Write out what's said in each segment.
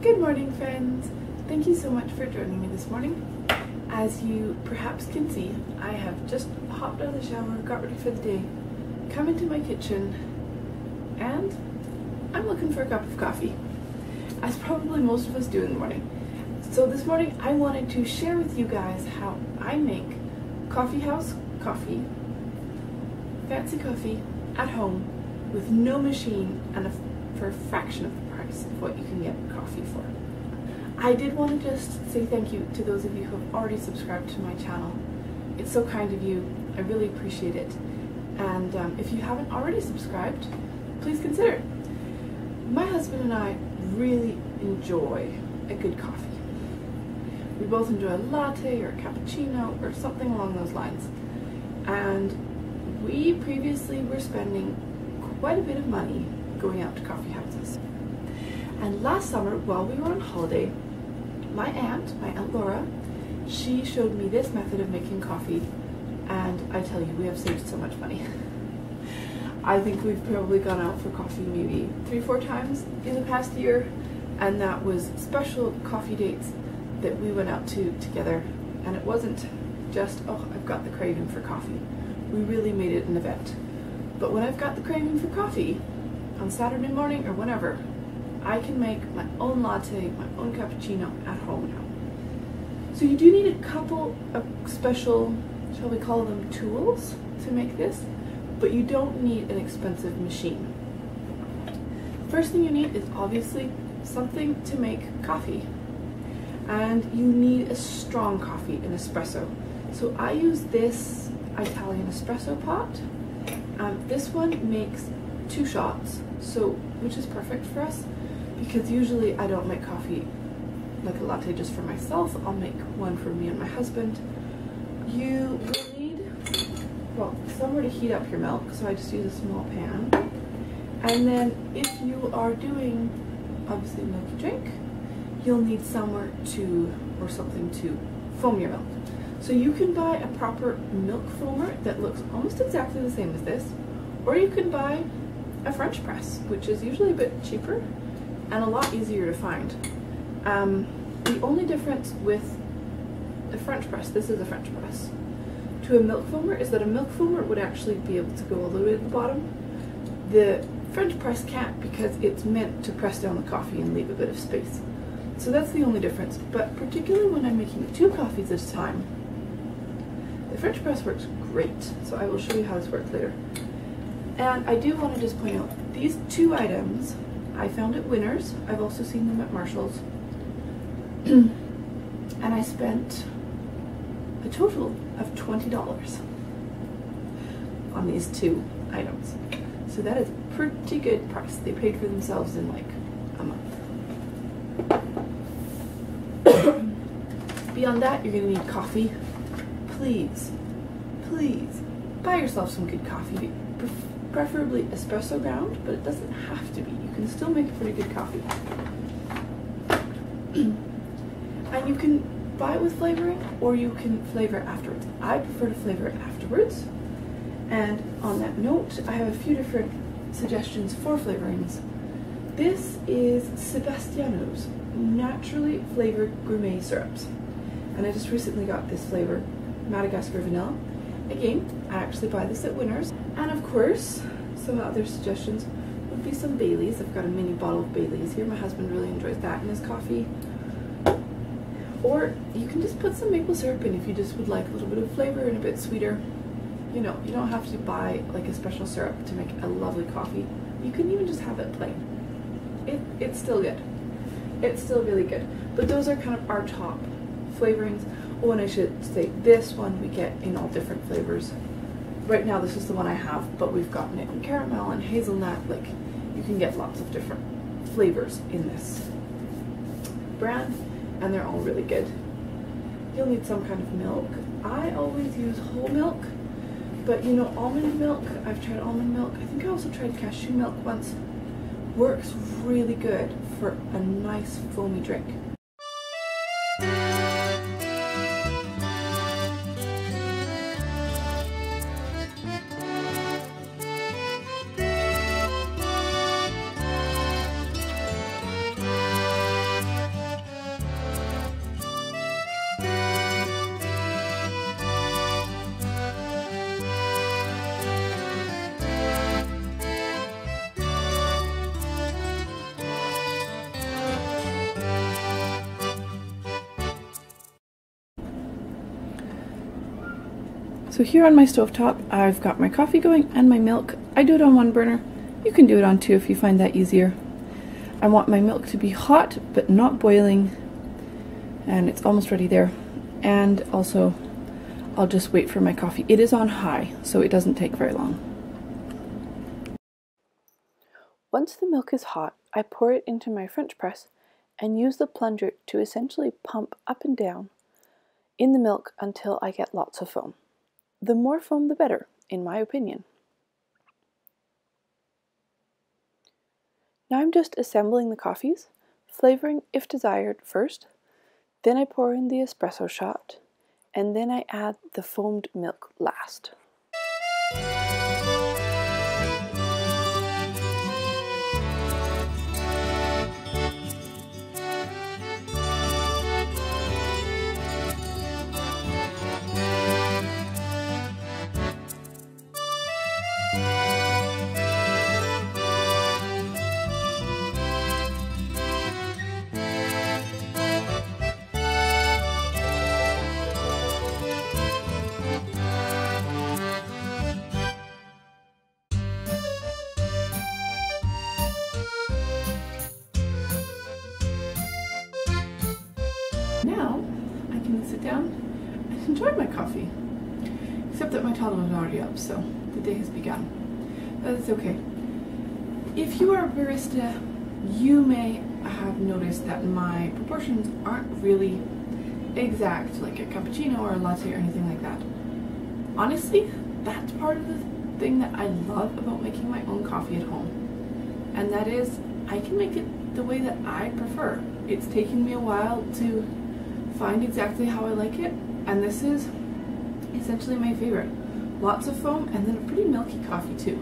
Good morning, friends. Thank you so much for joining me this morning. As you perhaps can see, I have just hopped out of the shower, got ready for the day, come into my kitchen, and I'm looking for a cup of coffee, as probably most of us do in the morning. So this morning I wanted to share with you guys how I make coffee house coffee, fancy coffee, at home with no machine and for a fraction of the price of what you can get coffee for. I did want to just say thank you to those of you who have already subscribed to my channel. It's so kind of you. I really appreciate it. And if you haven't already subscribed, please consider it. My husband and I really enjoy a good coffee. We both enjoy a latte or a cappuccino or something along those lines. And we previously were spending quite a bit of money going out to coffee houses. And last summer, while we were on holiday, my Aunt Laura, she showed me this method of making coffee, and I tell you, we have saved so much money. I think we've probably gone out for coffee maybe 3 or 4 times in the past year, and that was special coffee dates that we went out to together, and it wasn't just, oh, I've got the craving for coffee. We really made it an event. But when I've got the craving for coffee, on Saturday morning or whenever, I can make my own latte, my own cappuccino at home now. So you do need a couple of special, shall we call them tools, to make this, but you don't need an expensive machine. First thing you need is obviously something to make coffee. And you need a strong coffee, an espresso. So I use this Italian espresso pot. This one makes 2 shots, so which is perfect for us, because usually I don't make coffee like a latte just for myself. I'll make one for me and my husband. You will need, well, somewhere to heat up your milk, so I just use a small pan. And then if you are doing, obviously, a milky drink, you'll need somewhere to, or something to foam your milk. So you can buy a proper milk foamer that looks almost exactly the same as this, or you can buy a French press, which is usually a bit cheaper and a lot easier to find. The only difference with a French press, this is a French press, to a milk foamer is that a milk foamer would actually be able to go all the way to the bottom. The French press can't, because it's meant to press down the coffee and leave a bit of space. So that's the only difference, but particularly when I'm making 2 coffees at a time, the French press works great, so I will show you how this works later. And I do want to just point out, these 2 items I found at Winners. I've also seen them at Marshall's. And I spent a total of $20 on these 2 items. So that is a pretty good price. They paid for themselves in like a month. Beyond that, you're going to need coffee. Please, please buy yourself some good coffee, preferably espresso ground, but it doesn't have to be. You can still make pretty good coffee. And you can buy it with flavoring, or you can flavor it afterwards. I prefer to flavor it afterwards. And on that note, I have a few different suggestions for flavorings. This is Sebastiano's naturally flavored gourmet syrups. And I just recently got this flavor, Madagascar vanilla. Again, I actually buy this at Winners. And of course, some other suggestions would be some Baileys. I've got a mini bottle of Baileys here. My husband really enjoys that in his coffee. Or you can just put some maple syrup in if you just would like a little bit of flavor and a bit sweeter. You know, you don't have to buy like a special syrup to make a lovely coffee. You can even just have it plain. It's still good. It's still really good. But those are kind of our top flavorings. Oh, and I should say, this one we get in all different flavors. Right now this is the one I have, but we've gotten it in caramel and hazelnut. Like, you can get lots of different flavors in this brand, and they're all really good. You'll need some kind of milk. I always use whole milk, but you know, almond milk, I've tried almond milk. I think I also tried cashew milk once. Works really good for a nice foamy drink. So here on my stovetop, I've got my coffee going and my milk. I do it on one burner. You can do it on two if you find that easier. I want my milk to be hot but not boiling, and it's almost ready there. And also, I'll just wait for my coffee. It is on high, so it doesn't take very long. Once the milk is hot, I pour it into my French press and use the plunger to essentially pump up and down in the milk until I get lots of foam. The more foam the better, in my opinion. Now I'm just assembling the coffees, flavoring if desired first, then I pour in the espresso shot, and then I add the foamed milk last. Now I can sit down and enjoy my coffee, except that my toddler is already up, so the day has begun. But it's okay. If you are a barista, you may have noticed that my proportions aren't really exact, like a cappuccino or a latte or anything like that. Honestly, that's part of the thing that I love about making my own coffee at home, and that is I can make it the way that I prefer. It's taken me a while to find exactly how I like it, and this is essentially my favorite. Lots of foam and then a pretty milky coffee too.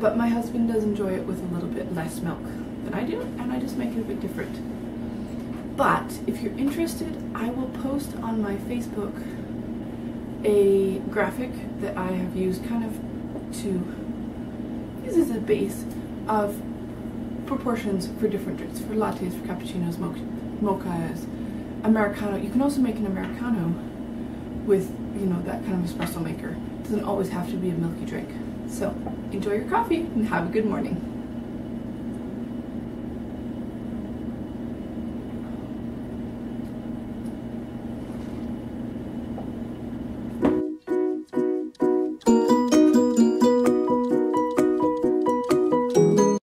But my husband does enjoy it with a little bit less milk than I do, and I just make it a bit different. But if you're interested, I will post on my Facebook a graphic that I have used kind of to use as a base of proportions for different drinks, for lattes, for cappuccinos, mochas, Americano. You can also make an Americano with, you know, that kind of espresso maker. It doesn't always have to be a milky drink. So enjoy your coffee and have a good morning.